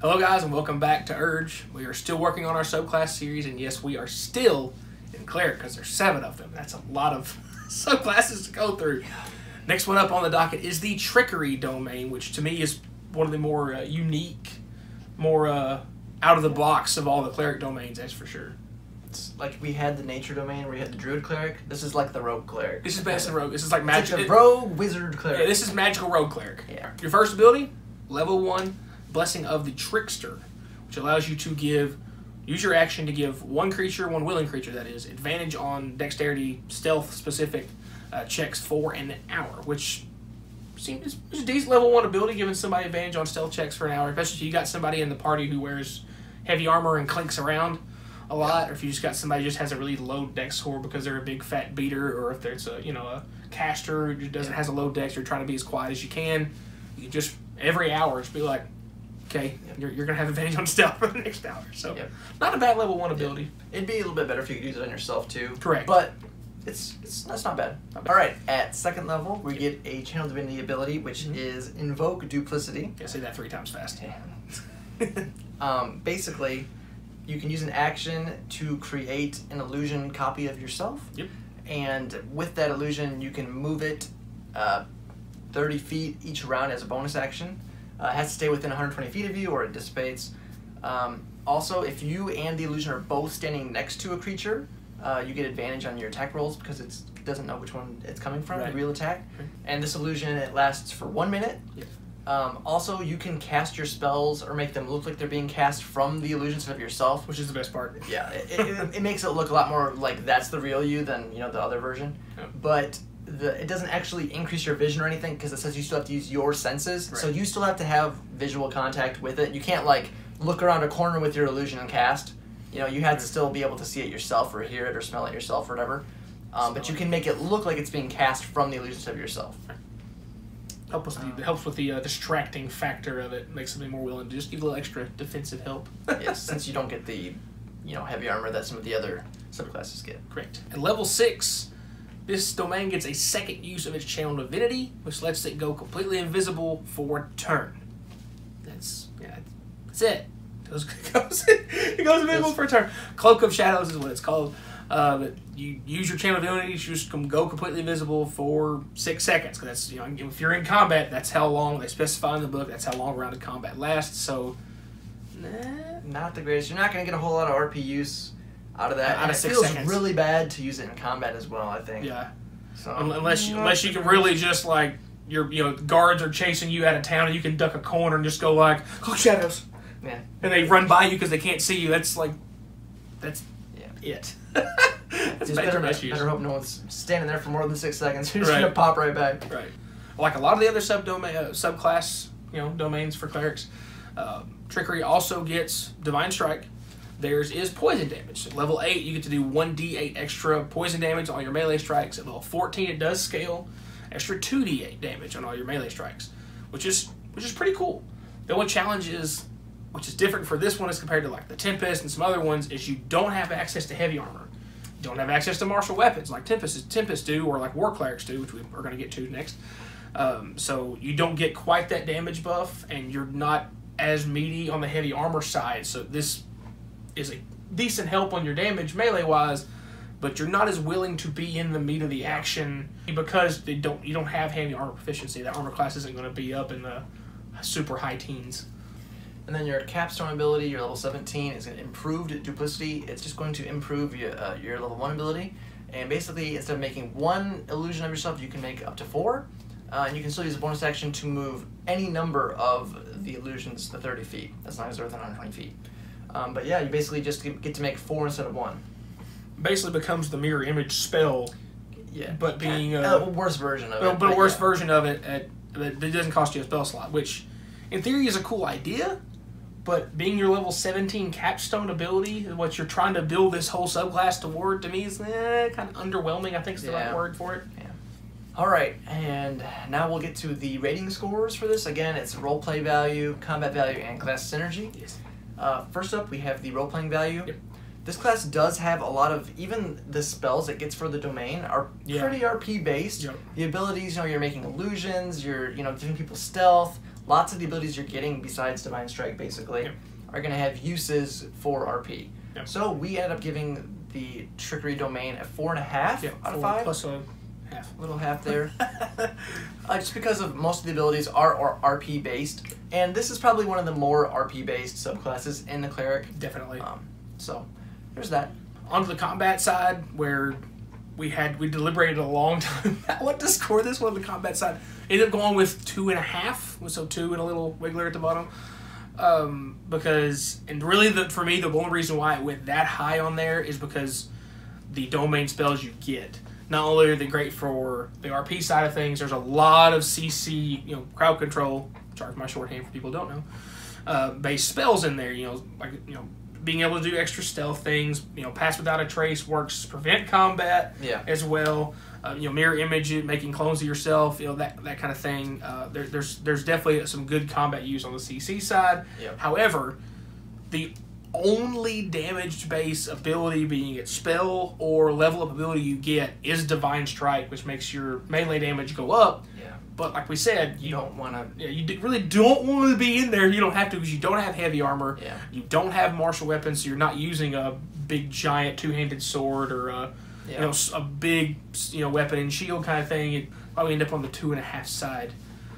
Hello guys and welcome back to URGE. We are still working on our subclass series, and yes, we are still in Cleric because there's 7 of them. That's a lot of subclasses to go through. Next one up on the docket is the Trickery Domain, which to me is one of the more unique, more out of the box of all the Cleric Domains, that's for sure. It's like we had the Nature Domain, we had the Druid Cleric. This is like the Rogue Cleric. This is best in Rogue. This is like Magic. Like the Rogue Wizard Cleric. Yeah, this is Magical Rogue Cleric. Yeah. Your first ability, level 1. Blessing of the Trickster, which allows you to use your action to give one creature, one willing creature that is, advantage on dexterity, stealth specific checks for an hour, which seems a decent level 1 ability, giving somebody advantage on stealth checks for an hour, especially if you got somebody in the party who wears heavy armor and clinks around a lot, or if you just got somebody who just has a really low dex score because they're a big fat beater, or if there's a a caster who has a low dex, you're trying to be as quiet as you can. You just every hour just be like, okay, yep, you're going to have advantage on stealth for the next hour. So, yep, not a bad level 1 ability. It'd be a little bit better if you could use it on yourself, too. Correct. But that's not bad. All right, at 2nd level, we get a Channel Divinity ability, which is Invoke Duplicity. Yeah, say that 3 times fast. Yeah. Basically, you can use an action to create an illusion copy of yourself. Yep. And with that illusion, you can move it 30 feet each round as a bonus action. It has to stay within 120 feet of you or it dissipates. Also, if you and the illusion are both standing next to a creature, you get advantage on your attack rolls because it doesn't know which one it's coming from, right, the real attack. Right. And this illusion, it lasts for 1 minute. Yes. Also, you can cast your spells or make them look like they're being cast from the illusion instead of yourself. Which is the best part. Yeah, it makes it look a lot more like that's the real you than the other version. Yeah. But it doesn't actually increase your vision or anything because it says you still have to use your senses, right, so you still have to have visual contact with it. You can't like look around a corner with your illusion and cast. You have to still be able to see it yourself or hear it or smell it yourself or whatever. But you can make it look like it's being cast from the illusion of yourself. Right. Helps with the distracting factor of it. Makes something more willing to just give a little extra defensive help. Yes, since you don't get the heavy armor that some of the other subclasses get. Correct. At level 6. This domain gets a 2nd use of its Channel Divinity, which lets it go completely invisible for a turn. That's it. It goes invisible for a turn. Cloak of Shadows is what it's called. But you use your Channel Divinity, you just go completely invisible for 6 seconds. Because that's, if you're in combat, that's how long they specify in the book. That's how long a round of combat lasts. So, not the greatest. You're not going to get a whole lot of RP use out of that, and it feels really bad to use it in combat as well, I think. Yeah. So unless you can really just like guards are chasing you out of town and you can duck a corner and just go like, oh, shadows. Yeah. And they run by you because they can't see you. That's yeah, it. That's better hope no one's standing there for more than 6 seconds. You're just gonna pop right back. Right. Like a lot of the other subclass domains for clerics, Trickery also gets Divine Strike. Theirs is poison damage. At level 8, you get to do 1d8 extra poison damage on your melee strikes. At level 14, it does scale extra 2d8 damage on all your melee strikes, which is pretty cool. The only challenge is, which is different for this one as compared to like the Tempest and some other ones, is you don't have access to heavy armor. You don't have access to martial weapons like Tempest do, or like War Clerics do, which we are going to get to next. So you don't get quite that damage buff, and you're not as meaty on the heavy armor side. So this is a decent help on your damage melee-wise, but you're not as willing to be in the meat of the action because you don't have heavy armor proficiency. That armor class isn't going to be up in the super high teens. And then your capstone ability, your level 17, is an improved duplicity. It's just going to improve your level 1 ability, and basically instead of making 1 illusion of yourself, you can make up to 4, and you can still use a bonus action to move any number of the illusions to 30 feet, as long as they're within 120 feet. But yeah, you basically just get to make 4 instead of 1. Basically becomes the mirror image spell, yeah, but being a worse version of it. But a worse version of it that doesn't cost you a spell slot, which in theory is a cool idea, but being your level 17 capstone ability, what you're trying to build this whole subclass toward, to me is kind of underwhelming, I think is the right word for it. Yeah. All right, and now we'll get to the rating scores for this. Again, it's roleplay value, combat value, and class synergy. Yes. First up, we have the role-playing value. Yep. This class does have a lot of, even the spells it gets for the domain are pretty RP-based. Yep. The abilities, you're making illusions, you're giving people stealth, lots of the abilities you're getting besides Divine Strike, basically, yep, are going to have uses for RP. Yep. So we ended up giving the Trickery Domain a 4.5 yep, out of 5. Plus a half. Little half there. Just because of most of the abilities are RP based, and this is probably one of the more RP based subclasses in the Cleric. Definitely. So there's that. Onto the combat side, where we deliberated a long time about what to score this one on the combat side. Ended up going with 2.5, so 2 and a little wiggler at the bottom. Because, and really for me, the only reason why it went that high on there is because the domain spells you get. Not only are they great for the RP side of things, there's a lot of CC, you know, crowd control, charge my shorthand for people who don't know, based spells in there, you know, like, you know, being able to do extra stealth things, you know, pass without a trace works, prevent combat, yeah, as well, you know, mirror image, making clones of yourself, you know, that kind of thing. There's definitely some good combat use on the CC side. Yep. However, the only damage-based ability, being it spell or level-up ability you get, is Divine Strike, which makes your melee damage go up. Yeah. But like we said, you don't want to. Yeah, you really don't want to be in there. You don't have to, because you don't have heavy armor. Yeah. You don't have martial weapons, so you're not using a big giant two-handed sword or a, yeah, you know, a big, you know, weapon and shield kind of thing. You probably end up on the 2.5 side.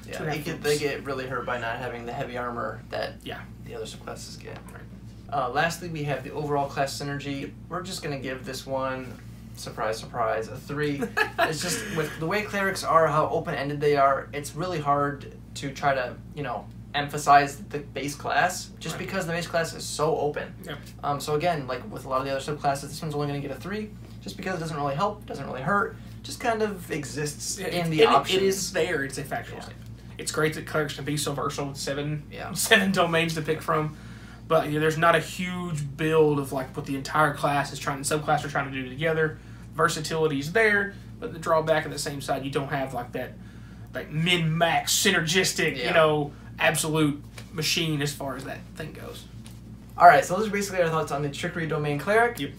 Yeah. They get really hurt by not having the heavy armor that, yeah, the other subclasses get. Right. Lastly, we have the overall class synergy. We're just gonna give this one, surprise, surprise, a 3. It's just, with the way clerics are, how open-ended they are, it's really hard to try to, you know, emphasize the base class, just right, because the base class is so open. Yep. So again, like with a lot of the other subclasses, this one's only going to get a 3, just because it doesn't really help, doesn't really hurt, just kind of exists in the options. It is there. It's a factual, yeah, statement. It's great that clerics can be so versatile with seven domains to pick from. But you know, there's not a huge build of like what the entire class is trying, subclass are trying to do together. Versatility is there, but the drawback on the same side, you don't have like that, like min-max synergistic, yeah, you know, absolute machine as far as that thing goes. All right, so those are basically our thoughts on the Trickery Domain Cleric. Yep.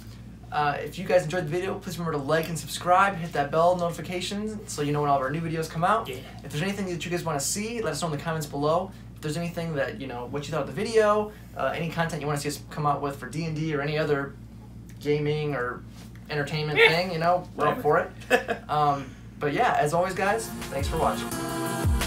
If you guys enjoyed the video, please remember to like and subscribe, hit that bell notification so you know when all of our new videos come out. Yeah. If there's anything that you guys want to see, let us know in the comments below. If there's anything that, you know, what you thought of the video, any content you want to see us come out with for D&D or any other gaming or entertainment, yeah, thing, you know, we're up for it. But yeah, as always, guys, thanks for watching.